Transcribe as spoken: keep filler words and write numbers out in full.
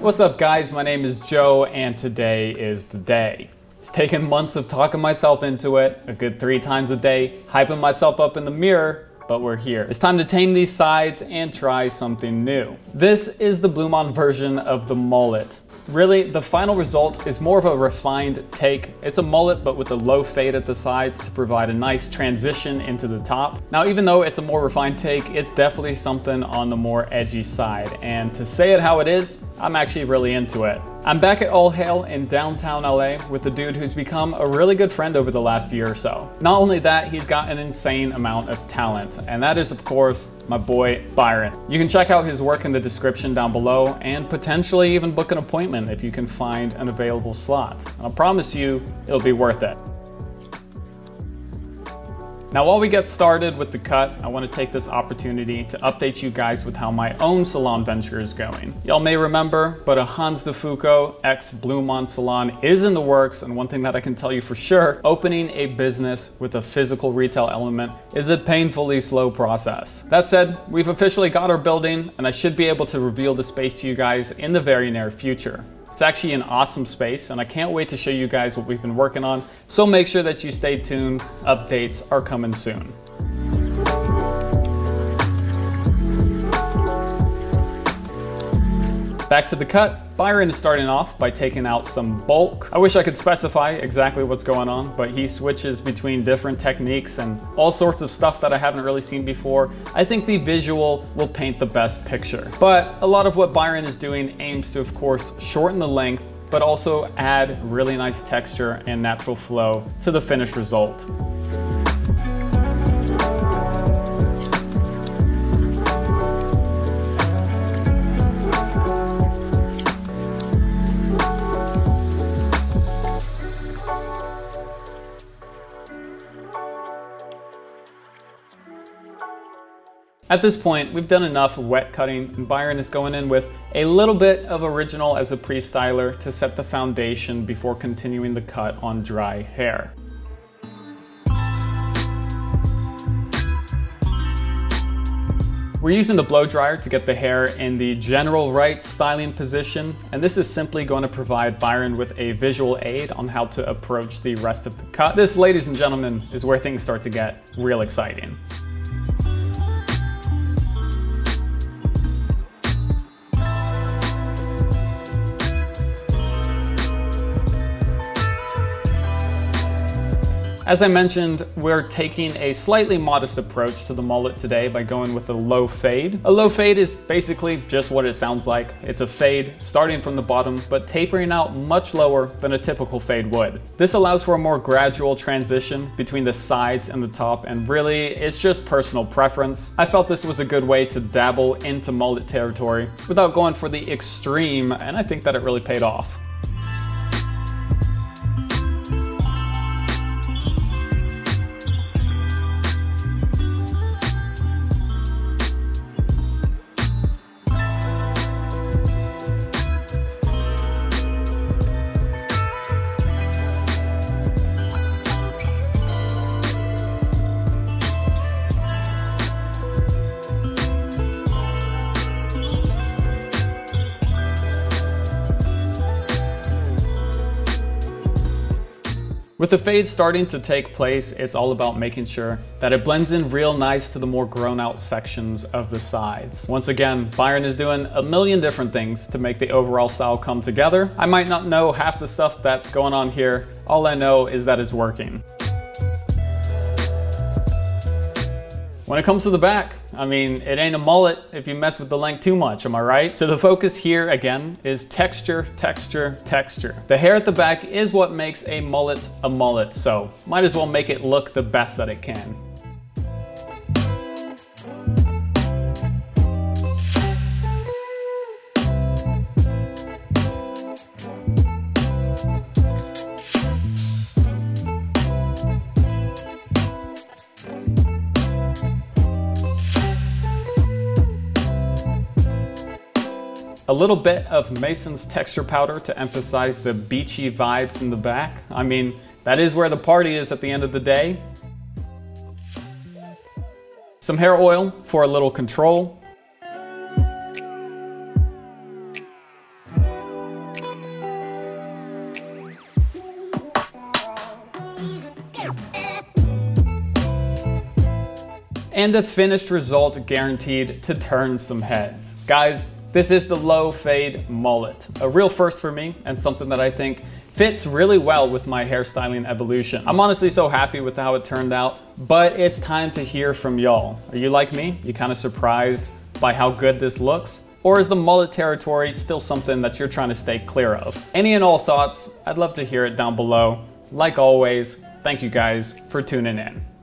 What's up guys, my name is Joe and today is the day. It's taken months of talking myself into it, a good three times a day, hyping myself up in the mirror, but we're here. It's time to tame these sides and try something new. This is the BluMaan version of the mullet. Really, the final result is more of a refined take. It's a mullet, but with a low fade at the sides to provide a nice transition into the top. Now, even though it's a more refined take, it's definitely something on the more edgy side. And to say it how it is, I'm actually really into it. I'm back at O H A E in downtown L A with a dude who's become a really good friend over the last year or so. Not only that, he's got an insane amount of talent, and that is, of course, my boy Byron. You can check out his work in the description down below and potentially even book an appointment if you can find an available slot. And I promise you, it'll be worth it. Now, while we get started with the cut, I want to take this opportunity to update you guys with how my own salon venture is going. Y'all may remember, but a Hans de Foucault ex BluMaan salon is in the works, and one thing that I can tell you for sure, opening a business with a physical retail element is a painfully slow process. That said, we've officially got our building, and I should be able to reveal the space to you guys in the very near future. It's actually an awesome space, and I can't wait to show you guys what we've been working on, so make sure that you stay tuned. Updates are coming soon. Back to the cut. Byron is starting off by taking out some bulk. I wish I could specify exactly what's going on, but he switches between different techniques and all sorts of stuff that I haven't really seen before. I think the visual will paint the best picture. But a lot of what Byron is doing aims to, of course, shorten the length, but also add really nice texture and natural flow to the finished result. At this point, we've done enough wet cutting, and Byron is going in with a little bit of original as a pre-styler to set the foundation before continuing the cut on dry hair. We're using the blow dryer to get the hair in the general right styling position, and this is simply going to provide Byron with a visual aid on how to approach the rest of the cut. This, ladies and gentlemen, is where things start to get real exciting. As I mentioned, we're taking a slightly modest approach to the mullet today by going with a low fade. A low fade is basically just what it sounds like. It's a fade starting from the bottom, but tapering out much lower than a typical fade would. This allows for a more gradual transition between the sides and the top, and really, it's just personal preference. I felt this was a good way to dabble into mullet territory without going for the extreme, and I think that it really paid off. With the fade starting to take place, it's all about making sure that it blends in real nice to the more grown out sections of the sides. Once again, Byron is doing a million different things to make the overall style come together. I might not know half the stuff that's going on here. All I know is that it's working. When it comes to the back, I mean, it ain't a mullet if you mess with the length too much, am I right? So the focus here, again, is texture, texture, texture. The hair at the back is what makes a mullet a mullet, so might as well make it look the best that it can. A little bit of Mason's texture powder to emphasize the beachy vibes in the back. I mean, that is where the party is at the end of the day. some hair oil for a little control. And the finished result guaranteed to turn some heads. Guys, this is the low fade mullet. A real first for me and something that I think fits really well with my hairstyling evolution. I'm honestly so happy with how it turned out, but it's time to hear from y'all. Are you like me? You kind of surprised by how good this looks? Or is the mullet territory still something that you're trying to stay clear of? Any and all thoughts, I'd love to hear it down below. Like always, thank you guys for tuning in.